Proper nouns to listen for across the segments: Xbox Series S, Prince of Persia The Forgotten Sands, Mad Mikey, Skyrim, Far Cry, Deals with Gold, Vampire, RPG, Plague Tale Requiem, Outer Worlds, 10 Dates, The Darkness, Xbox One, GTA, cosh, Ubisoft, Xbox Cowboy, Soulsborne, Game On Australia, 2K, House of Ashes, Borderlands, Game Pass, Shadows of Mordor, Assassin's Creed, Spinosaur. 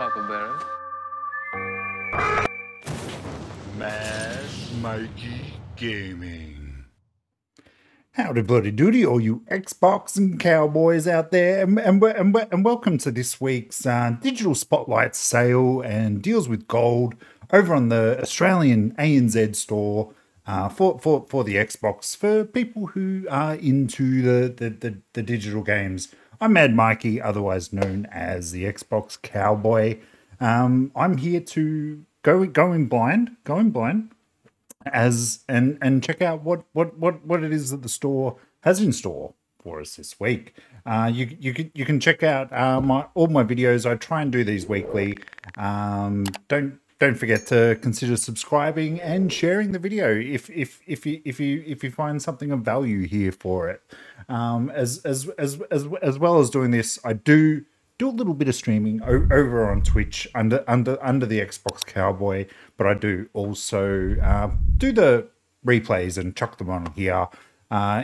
Huckleberry. Mass Mikey Gaming. Howdy bloody doody, all you Xbox and Cowboys out there, and welcome to this week's Digital Spotlight sale and deals with gold over on the Australian ANZ store for the Xbox for people who are into the digital games. I'm Mad Mikey, otherwise known as the Xbox Cowboy. I'm here to go in blind, as and check out what it is that the store has in store for us this week. You can check out all my videos. I try and do these weekly. Don't forget to consider subscribing and sharing the video if you find something of value here for it. As well as doing this, I do a little bit of streaming over on Twitch under the Xbox Cowboy, but I do also do the replays and chuck them on here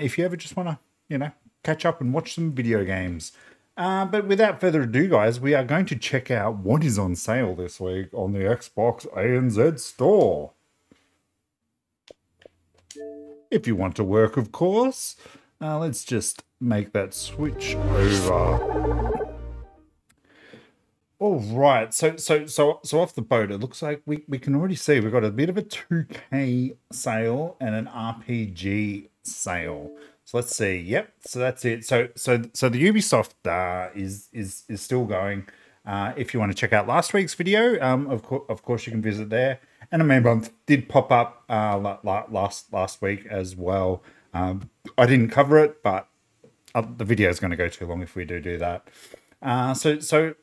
if you ever just want to catch up and watch some video games. But without further ado, guys, we are going to check out what is on sale this week on the Xbox ANZ store. If you want to work, of course. Let's just make that switch over. All right, so off the boat, it looks like we can already see we've got a bit of a 2K sale and an RPG sale. So let's see. Yep. So that's it. So the Ubisoft is still going. If you want to check out last week's video, of course you can visit there. And a May Month did pop up last week as well. I didn't cover it, but the video is going to go too long if we do that. So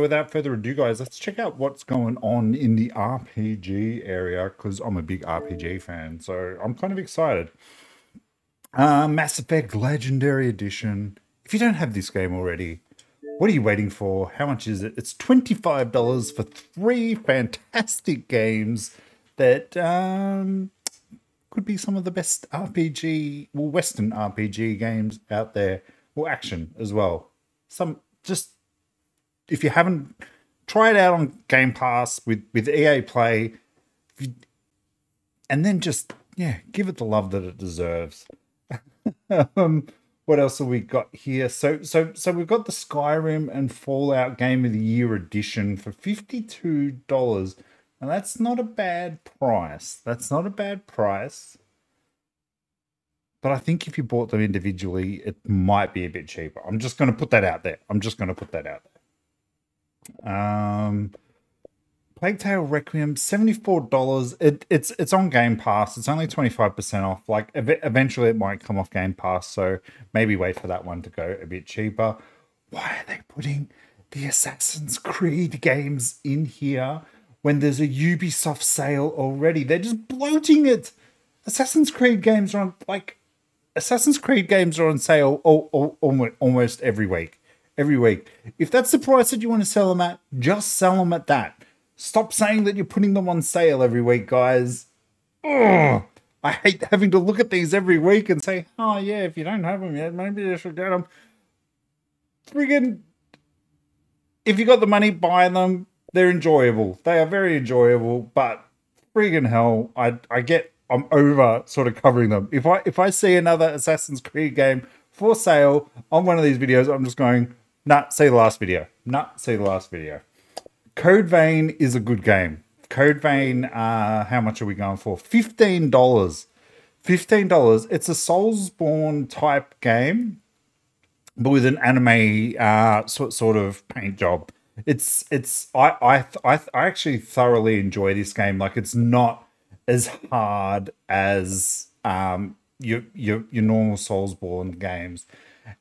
without further ado, guys, let's check out what's going on in the RPG area, because I'm a big RPG fan, so I'm kind of excited. Mass Effect Legendary Edition. If you don't have this game already, what are you waiting for? How much is it? It's $25 for three fantastic games that could be some of the best RPG, well, Western RPG games out there. Well, action as well. Some just, if you haven't, try it out on Game Pass with EA Play. And then just, yeah, give it the love that it deserves. What else have we got here? So we've got the Skyrim and Fallout Game of the Year edition for $52, and that's not a bad price. That's not a bad price. But I think if you bought them individually, it might be a bit cheaper. I'm just going to put that out there. Plague Tale Requiem, $74. It's on Game Pass. It's only 25% off. Like, eventually it might come off Game Pass, so maybe wait for that one to go a bit cheaper. Why are they putting the Assassin's Creed games in here when there's a Ubisoft sale already? They're just bloating it. Assassin's Creed games are on sale almost every week. Every week. If that's the price that you want to sell them at, just sell them at that. Stop saying that you're putting them on sale every week, guys. Ugh. I hate having to look at these every week and say, oh, yeah, if you don't have them yet, maybe you should get them. Friggin', if you got the money, buy them. They're enjoyable. They are very enjoyable, but friggin' hell, I'm over sort of covering them. If I see another Assassin's Creed game for sale on one of these videos, I'm just going, nah, see the last video. Nah, see the last video. Code Vein is a good game. Code Vein, how much are we going for? $15. $15. It's a Soulsborne type game, but with an anime sort of paint job. I actually thoroughly enjoy this game. Like, it's not as hard as your normal Soulsborne games.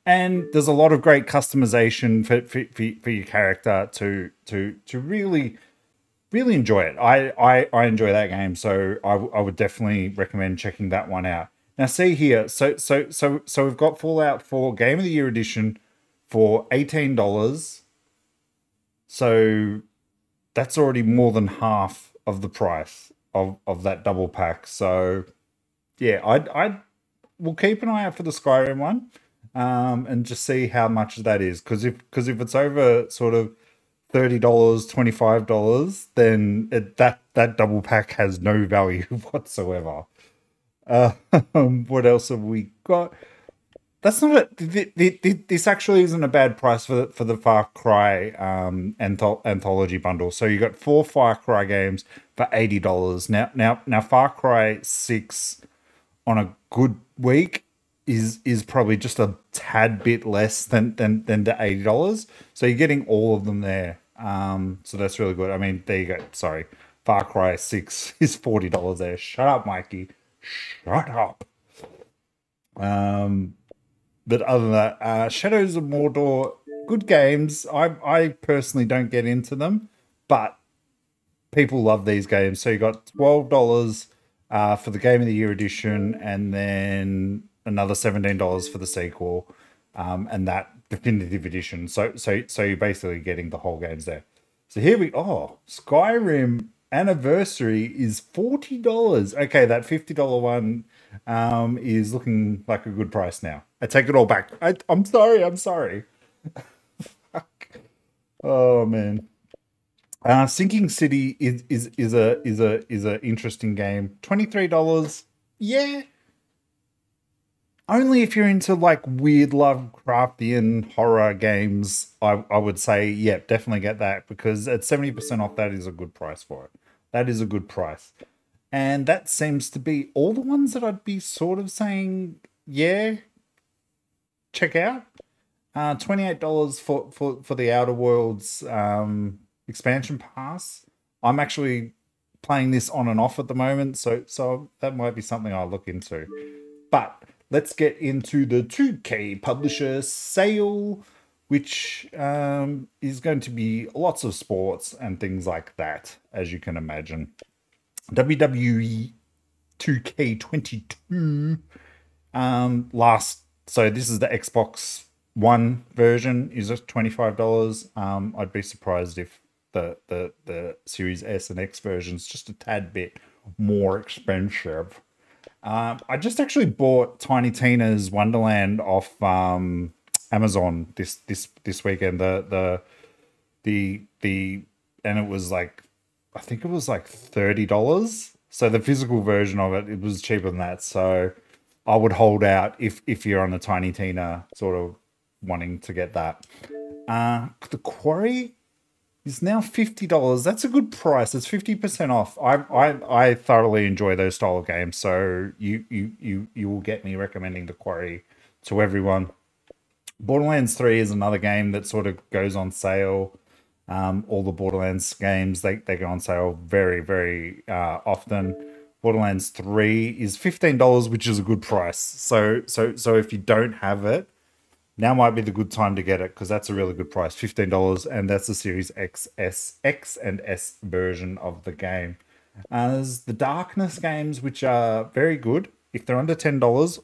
And there's a lot of great customization for your character to really enjoy it. I enjoy that game, so I would definitely recommend checking that one out. Now, see here, so we've got Fallout 4 Game of the Year edition for $18. So that's already more than half of the price of that double pack. So yeah, I will keep an eye out for the Skyrim one. And just see how much that is, because if it's over sort of $30, $25, then that double pack has no value whatsoever. What else have we got? That's not this actually isn't a bad price for the Far Cry anthology bundle. So you got 4 Far Cry games for $80. Now Far Cry 6 on a good week is probably just a tad bit less than the $80. So you're getting all of them there. So that's really good. I mean, there you go. Sorry, Far Cry 6 is $40 there. Shut up, Mikey. Shut up. But other than that, Shadows of Mordor, good games. I personally don't get into them, but people love these games. So you got $12 for the Game of the Year edition, and then another $17 for the sequel, and that definitive edition. So you're basically getting the whole games there. So here we are. Skyrim Anniversary is $40. Okay, that $50 one is looking like a good price now. I take it all back. I'm sorry. I'm sorry. Fuck. Oh man. Sinking City is a interesting game. $23. Yeah. Only if you're into like weird Lovecraftian horror games, I would say, yeah, definitely get that, because at 70% off, that is a good price for it. That is a good price. And that seems to be all the ones that I'd be sort of saying, yeah, check out. $28 for the Outer Worlds expansion pass. I'm actually playing this on and off at the moment, so that might be something I'll look into. But let's get into the 2K publisher sale, which is going to be lots of sports and things like that, as you can imagine. WWE 2K22 so this is the Xbox One version, is just $25. I'd be surprised if the Series S and X version's just a tad bit more expensive. I just actually bought Tiny Tina's Wonderland off Amazon this weekend. And it was like, I think it was like $30. So the physical version of it was cheaper than that. So I would hold out if you're on a Tiny Tina sort of wanting to get that. The Quarry is now $50. That's a good price. It's 50% off. I thoroughly enjoy those style of games. So you will get me recommending The Quarry to everyone. Borderlands 3 is another game that sort of goes on sale. All the Borderlands games, they go on sale very, very often. Borderlands 3 is $15, which is a good price. So if you don't have it, now might be the good time to get it, because that's a really good price, $15, and that's the Series X, S, X and S version of the game. There's the Darkness games, which are very good. If they're under $10,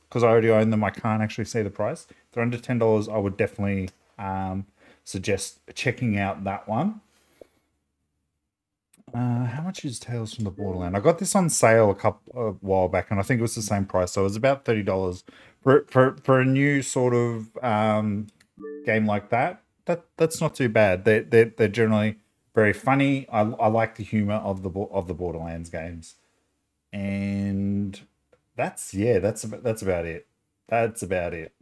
because I already own them, I can't actually see the price. If they're under $10, I would definitely suggest checking out that one. How much is Tales from the Borderland? I got this on sale a while back, and I think it was the same price. So it was about $30 for a new sort of game like that. That's not too bad. They're generally very funny. I like the humor of the Borderlands games, and that's about it. That's about it.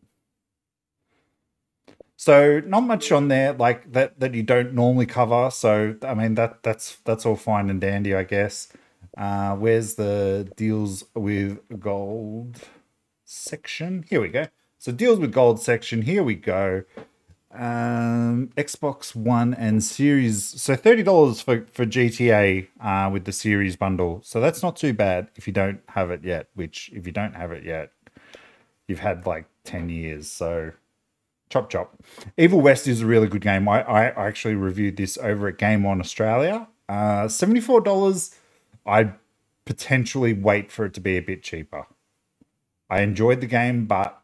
So not much on there like that you don't normally cover. So I mean that's all fine and dandy, I guess. Where's the deals with gold section? Here we go. So deals with gold section. Here we go. Xbox One and Series. So $30 for GTA with the Series bundle. So that's not too bad if you don't have it yet. Which if you don't have it yet, you've had like 10 years. So chop chop. Evil West is a really good game. I actually reviewed this over at Game On Australia. $74. I'd potentially wait for it to be a bit cheaper. I enjoyed the game, but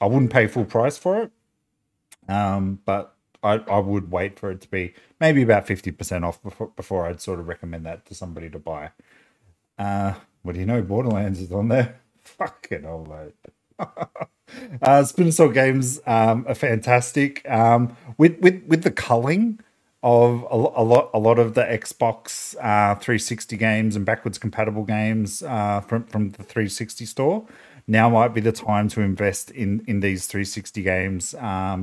I wouldn't pay full price for it. But I would wait for it to be maybe about 50% off before I'd sort of recommend that to somebody to buy. What do you know? Borderlands is on there. Fucking old mate. Spinosaur games are fantastic. With the culling, of a lot of the Xbox 360 games and backwards compatible games from the 360 store. Now might be the time to invest in these 360 games,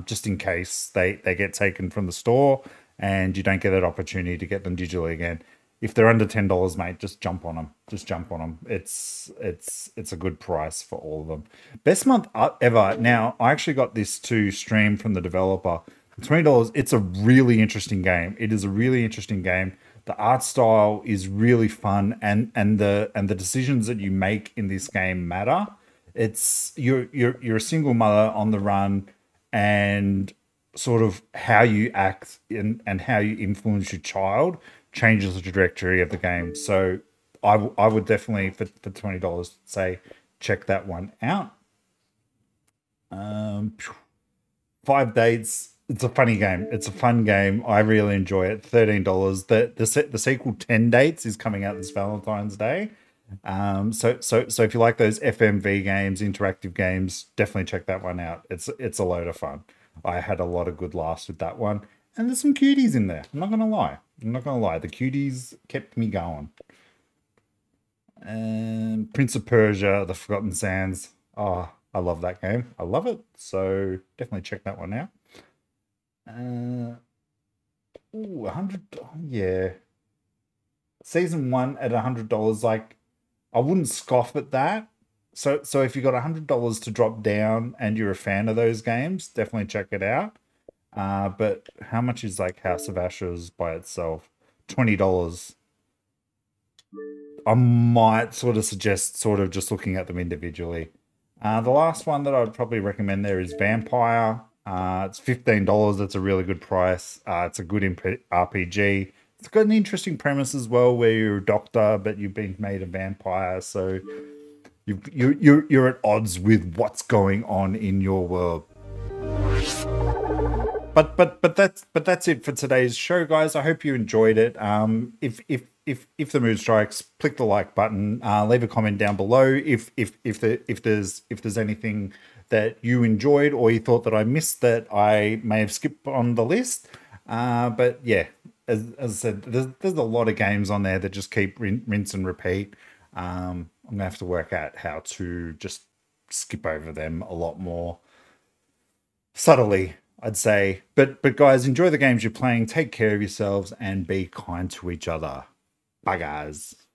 just in case they get taken from the store and you don't get that opportunity to get them digitally again. If they're under $10, mate, just jump on them. Just jump on them. It's a good price for all of them. Best month ever. Now, I actually got this to stream from the developer. $20. It's a really interesting game. It is a really interesting game. The art style is really fun, and the decisions that you make in this game matter. It's you're a single mother on the run, and sort of how you act and how you influence your child changes the trajectory of the game. So I would definitely for $20 say check that one out. 5 Dates. It's a funny game. It's a fun game. I really enjoy it. $13. The sequel 10 Dates is coming out this Valentine's Day. So if you like those FMV games, interactive games, definitely check that one out. It's a load of fun. I had a lot of good laughs with that one. And there's some cuties in there. I'm not gonna lie. The cuties kept me going. And Prince of Persia, The Forgotten Sands. Oh, I love that game. I love it. So definitely check that one out. Ooh, $100, yeah. Season 1 at $100, like I wouldn't scoff at that. So if you got $100 to drop down and you're a fan of those games, definitely check it out. But how much is like House of Ashes by itself? $20. I might sort of suggest just looking at them individually. The last one that I'd probably recommend there is Vampire. It's $15. That's a really good price. It's a good RPG. It's got an interesting premise as well, where you're a doctor, but you've been made a vampire, so you're at odds with what's going on in your world. But that's it for today's show, guys. I hope you enjoyed it. If the mood strikes, click the like button. Leave a comment down below if there's anything that you enjoyed or you thought that I missed that I may have skipped on the list. But yeah, as I said, there's a lot of games on there that just keep rinse and repeat. I'm gonna have to work out how to just skip over them a lot more subtly, I'd say. But guys, enjoy the games you're playing, take care of yourselves, and be kind to each other. Bye, guys.